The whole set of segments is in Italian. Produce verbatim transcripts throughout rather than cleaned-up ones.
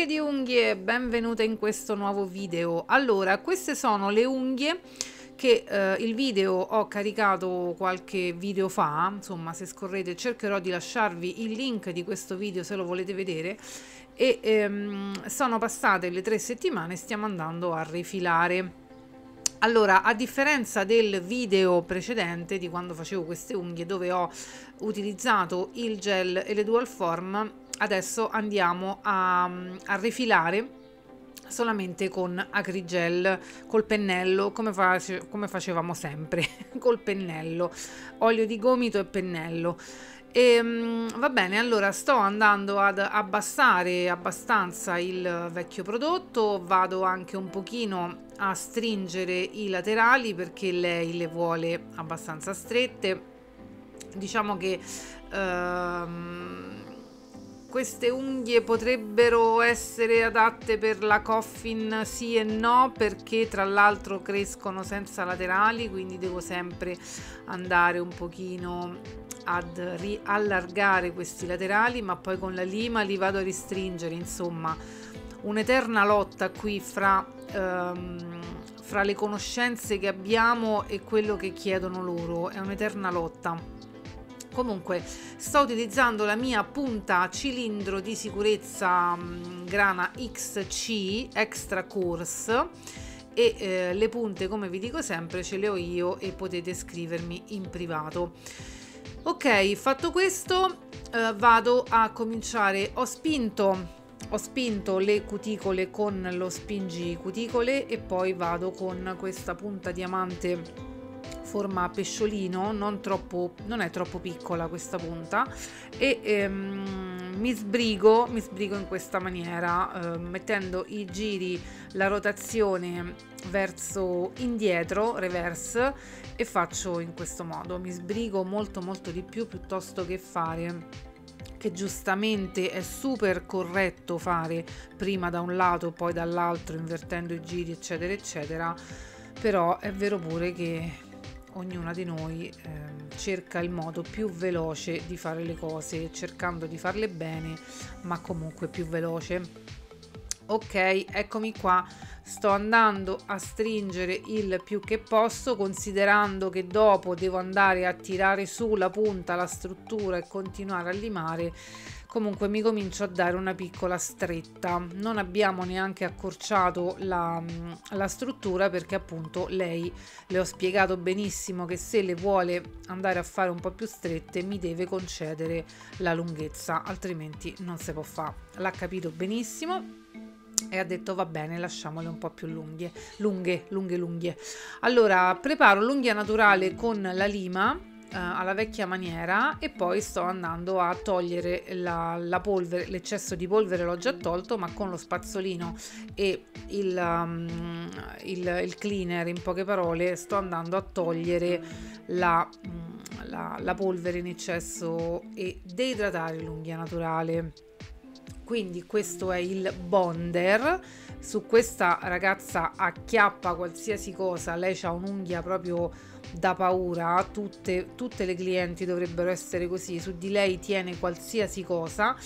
Amiche di unghie, benvenute in questo nuovo video. Allora, queste sono le unghie che eh, il video ho caricato qualche video fa, insomma, se scorrete cercherò di lasciarvi il link di questo video se lo volete vedere. E ehm, sono passate le tre settimane e stiamo andando a rifilare. Allora, a differenza del video precedente di quando facevo queste unghie dove ho utilizzato il gel e le dual form, adesso andiamo a, a rifilare solamente con Acrygel, col pennello, come, face, come facevamo sempre, col pennello, olio di gomito e pennello. E, va bene, allora sto andando ad abbassare abbastanza il vecchio prodotto, vado anche un pochino a stringere i laterali perché lei le vuole abbastanza strette. Diciamo che ehm, queste unghie potrebbero essere adatte per la coffin, sì e no, perché tra l'altro crescono senza laterali, quindi devo sempre andare un pochino ad riallargare questi laterali, ma poi con la lima li vado a ristringere. Insomma, un'eterna lotta qui fra, ehm, fra le conoscenze che abbiamo e quello che chiedono loro, è un'eterna lotta. Comunque sto utilizzando la mia punta cilindro di sicurezza mh, grana X C Extra Coarse, e eh, le punte, come vi dico sempre, ce le ho io e potete scrivermi in privato. Ok, fatto questo eh, vado a cominciare. Ho spinto ho spinto le cuticole con lo spingicuticole e poi vado con questa punta diamante forma pesciolino, non troppo, non è troppo piccola questa punta, e ehm, mi sbrigo mi sbrigo in questa maniera, eh, mettendo i giri, la rotazione verso indietro, reverse, e faccio in questo modo, mi sbrigo molto molto di più piuttosto che fare, che giustamente è super corretto fare prima da un lato poi dall'altro, invertendo i giri eccetera eccetera. Però è vero pure che ognuna di noi eh, cerca il modo più veloce di fare le cose, cercando di farle bene ma comunque più veloce. Ok, eccomi qua, sto andando a stringere il più che posso, considerando che dopo devo andare a tirare su la punta, la struttura, e continuare a limare. Comunque mi comincio a dare una piccola stretta, non abbiamo neanche accorciato la, la struttura, perché appunto lei, le ho spiegato benissimo che se le vuole andare a fare un po' più strette mi deve concedere la lunghezza, altrimenti non si può fare. L'ha capito benissimo e ha detto va bene, lasciamole un po' più lunghe, lunghe, lunghe, lunghe. Allora preparo l'unghia naturale con la lima alla vecchia maniera e poi sto andando a togliere la, la polvere, l'eccesso di polvere l'ho già tolto, ma con lo spazzolino e il, um, il, il cleaner, in poche parole, sto andando a togliere la, la, la polvere in eccesso e deidratare l'unghia naturale. Quindi questo è il bonder. Su questa ragazza acchiappa qualsiasi cosa, lei ha un'unghia proprio da paura, tutte, tutte le clienti dovrebbero essere così, su di lei tiene qualsiasi cosa,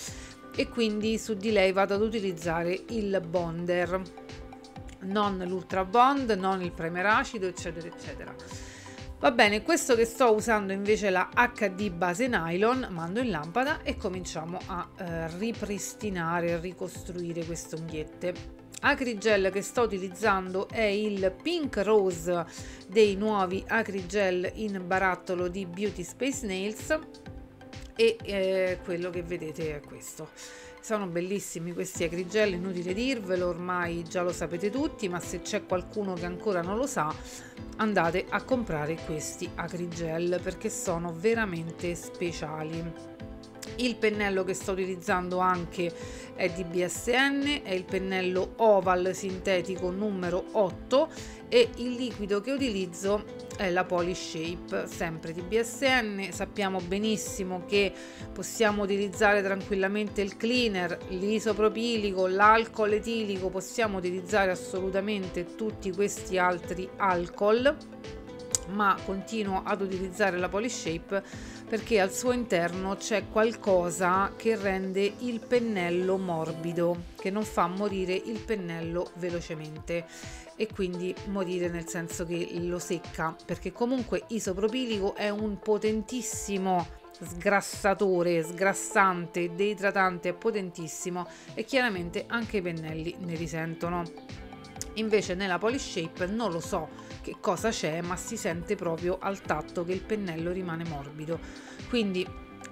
e quindi su di lei vado ad utilizzare il bonder, non l'ultra bond, non il primer acido eccetera eccetera. Va bene, questo che sto usando invece è la acca di Base Nylon, mando in lampada e cominciamo a eh, ripristinare, ricostruire queste unghiette. Acrygel che sto utilizzando è il Pink Rose dei nuovi Acrygel in barattolo di Beauty Space Nails, e eh, quello che vedete è questo. Sono bellissimi questi Acrygel, inutile dirvelo, ormai già lo sapete tutti, ma se c'è qualcuno che ancora non lo sa, andate a comprare questi Acrygel perché sono veramente speciali. Il pennello che sto utilizzando anche è di B S N, è il pennello oval sintetico numero otto, e il liquido che utilizzo è la Poly Shape, sempre di B S N. Sappiamo benissimo che possiamo utilizzare tranquillamente il cleaner, l'isopropilico, l'alcol etilico, possiamo utilizzare assolutamente tutti questi altri alcol, ma continuo ad utilizzare la Poly Shape perché al suo interno c'è qualcosa che rende il pennello morbido, che non fa morire il pennello velocemente e quindi morire nel senso che lo secca, perché comunque isopropilico è un potentissimo sgrassatore, sgrassante, deidratante, è potentissimo e chiaramente anche i pennelli ne risentono. Invece nella Poly Shape non lo so che cosa c'è, ma si sente proprio al tatto che il pennello rimane morbido, quindi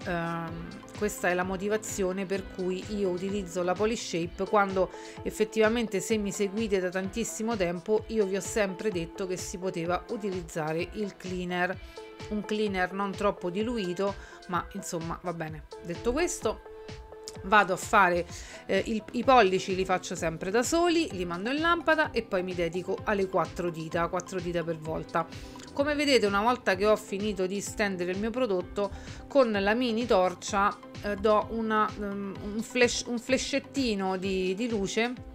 ehm, questa è la motivazione per cui io utilizzo la Poly Shape, quando effettivamente, se mi seguite da tantissimo tempo, io vi ho sempre detto che si poteva utilizzare il cleaner, un cleaner non troppo diluito, ma insomma va bene. Detto questo, vado a fare eh, il, i pollici, li faccio sempre da soli, li mando in lampada e poi mi dedico alle quattro dita, quattro dita per volta. Come vedete, una volta che ho finito di stendere il mio prodotto, con la mini torcia eh, do una, um, un, flash, un flescettino di, di luce,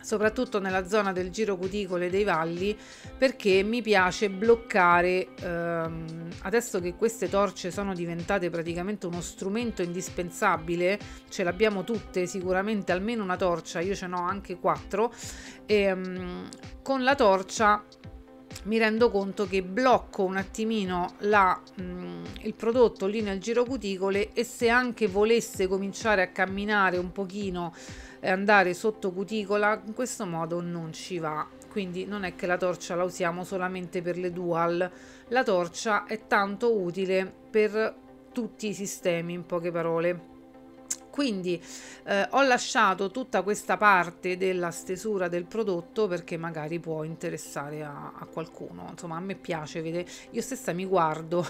soprattutto nella zona del giro cuticole dei valli, perché mi piace bloccare. Ehm, adesso che queste torce sono diventate praticamente uno strumento indispensabile, ce l'abbiamo tutte sicuramente almeno una torcia, io ce n'ho anche quattro, ehm, con la torcia mi rendo conto che blocco un attimino la, mh, il prodotto lì nel giro cuticole, e se anche volesse cominciare a camminare un pochino e andare sotto cuticola, in questo modo non ci va. Quindi non è che la torcia la usiamo solamente per le dual, la torcia è tanto utile per tutti i sistemi, in poche parole. Quindi eh, ho lasciato tutta questa parte della stesura del prodotto perché magari può interessare a, a qualcuno, insomma a me piace vedere, io stessa mi guardo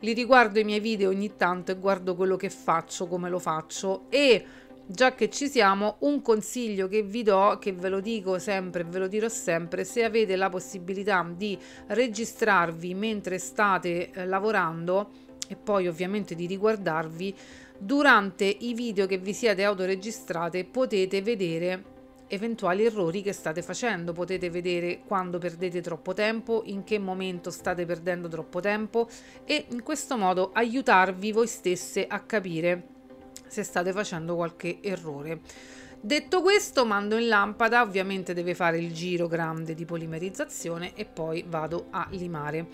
li riguardo i miei video ogni tanto e guardo quello che faccio, come lo faccio. E già che ci siamo, un consiglio che vi do, che ve lo dico sempre, ve lo dirò sempre: se avete la possibilità di registrarvi mentre state eh, lavorando e poi ovviamente di riguardarvi, durante i video che vi siete autoregistrate potete vedere eventuali errori che state facendo, potete vedere quando perdete troppo tempo, in che momento state perdendo troppo tempo, e in questo modo aiutarvi voi stesse a capire se state facendo qualche errore. Detto questo, mando in lampada, ovviamente deve fare il giro grande di polimerizzazione, e poi vado a limare.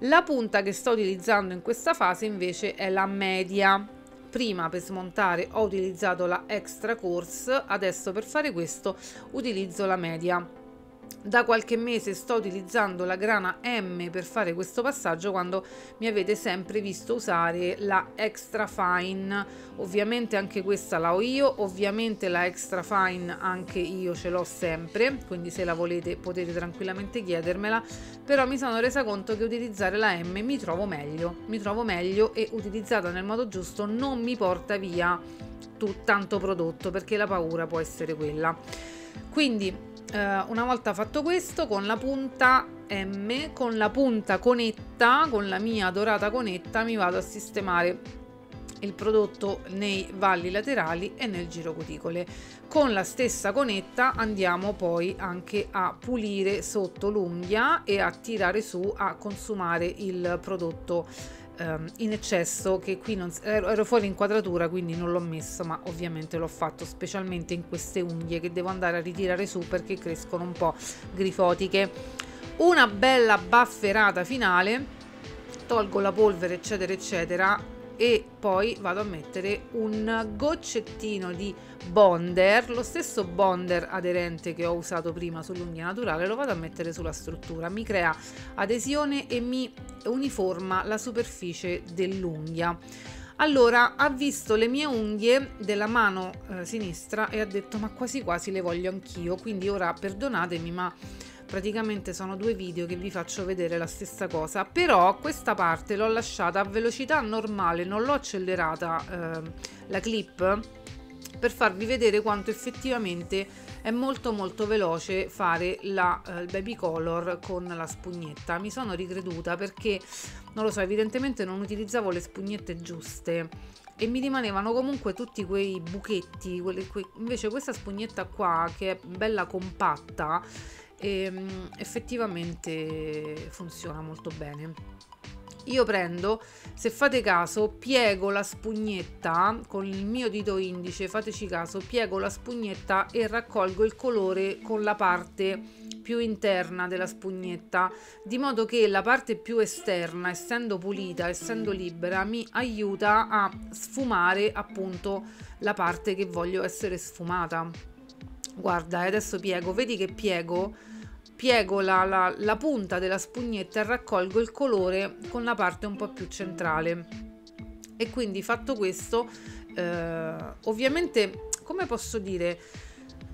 La punta che sto utilizzando in questa fase invece è la media. Prima per smontare ho utilizzato la extra coarse, adesso per fare questo utilizzo la media. Da qualche mese sto utilizzando la grana M per fare questo passaggio, quando mi avete sempre visto usare la extra fine. Ovviamente anche questa la ho io, ovviamente la extra fine anche io ce l'ho sempre, quindi se la volete potete tranquillamente chiedermela, però mi sono resa conto che utilizzare la M mi trovo meglio, mi trovo meglio e utilizzata nel modo giusto non mi porta via tu, tanto prodotto, perché la paura può essere quella. Quindi Uh, una volta fatto questo, con la punta M, con la punta conetta, con la mia dorata conetta, mi vado a sistemare il prodotto nei valli laterali e nel giro cuticole. Con la stessa conetta andiamo poi anche a pulire sotto l'unghia e a tirare su, a consumare il prodotto um, in eccesso, che qui non, ero, ero fuori inquadratura quindi non l'ho messo, ma ovviamente l'ho fatto specialmente in queste unghie che devo andare a ritirare su perché crescono un po' grifotiche. Una bella bafferata finale, tolgo la polvere eccetera eccetera, e poi vado a mettere un goccettino di bonder, lo stesso bonder aderente che ho usato prima sull'unghia naturale, lo vado a mettere sulla struttura, mi crea adesione e mi uniforma la superficie dell'unghia. Allora, ha visto le mie unghie della mano eh, sinistra e ha detto ma quasi quasi le voglio anch'io, quindi ora perdonatemi, ma praticamente sono due video che vi faccio vedere la stessa cosa, però questa parte l'ho lasciata a velocità normale, non l'ho accelerata eh, la clip, per farvi vedere quanto effettivamente è molto molto veloce fare la, eh, il baby color con la spugnetta. Mi sono ricreduta perché, non lo so, evidentemente non utilizzavo le spugnette giuste e mi rimanevano comunque tutti quei buchetti, quelle, que... invece questa spugnetta qua, che è bella compatta, e um, effettivamente funziona molto bene. Io prendo, se fate caso, piego la spugnetta con il mio dito indice, fateci caso, piego la spugnetta e raccolgo il colore con la parte più interna della spugnetta, di modo che la parte più esterna, essendo pulita, essendo libera, mi aiuta a sfumare appunto la parte che voglio essere sfumata. Guarda, adesso piego, vedi che piego? Piego la, la, la punta della spugnetta e raccolgo il colore con la parte un po' più centrale. E quindi, fatto questo, eh, ovviamente, come posso dire,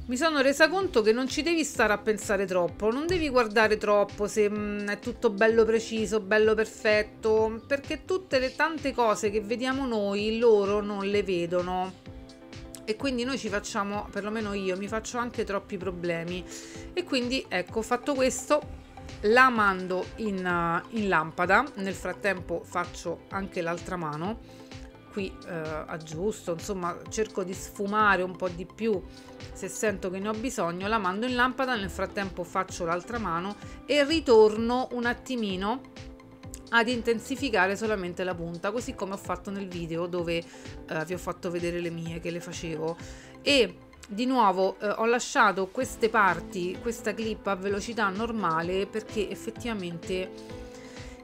mi sono resa conto che non ci devi stare a pensare troppo, non devi guardare troppo se mh, è tutto bello preciso, bello perfetto, perché tutte le tante cose che vediamo noi loro non le vedono. E quindi noi ci facciamo, perlomeno io, mi faccio anche troppi problemi. E quindi ecco, fatto questo, la mando in, in lampada. Nel frattempo faccio anche l'altra mano, qui eh, aggiusto, insomma cerco di sfumare un po' di più se sento che ne ho bisogno. La mando in lampada, nel frattempo faccio l'altra mano e ritorno un attimino ad intensificare solamente la punta, così come ho fatto nel video dove eh, vi ho fatto vedere le mie che le facevo. E di nuovo eh, ho lasciato queste parti, questa clip a velocità normale, perché effettivamente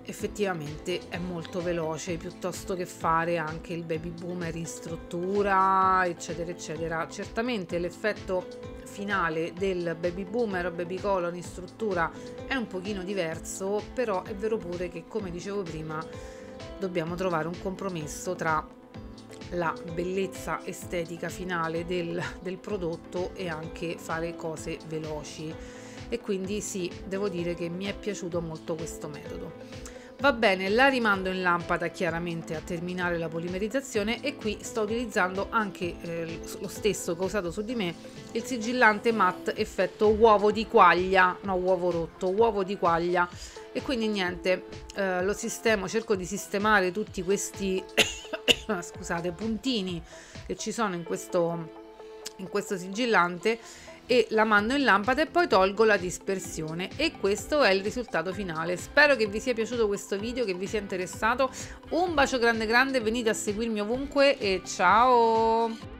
effettivamente è molto veloce, piuttosto che fare anche il baby boomer in struttura eccetera eccetera. Certamente l'effetto finale del baby boomer o baby color in struttura è un pochino diverso, però è vero pure che, come dicevo prima, dobbiamo trovare un compromesso tra la bellezza estetica finale del, del prodotto e anche fare cose veloci. E quindi sì, devo dire che mi è piaciuto molto questo metodo. Va bene, la rimando in lampada chiaramente a terminare la polimerizzazione, e qui sto utilizzando anche eh, lo stesso che ho usato su di me, il sigillante matte effetto uovo di quaglia, no uovo rotto, uovo di quaglia. E quindi niente, eh, lo sistemo, cerco di sistemare tutti questi scusate, puntini che ci sono in questo, in questo sigillante, e la mando in lampada e poi tolgo la dispersione, e questo è il risultato finale. Spero che vi sia piaciuto questo video, che vi sia interessato. Un bacio grande grande, venite a seguirmi ovunque e ciao!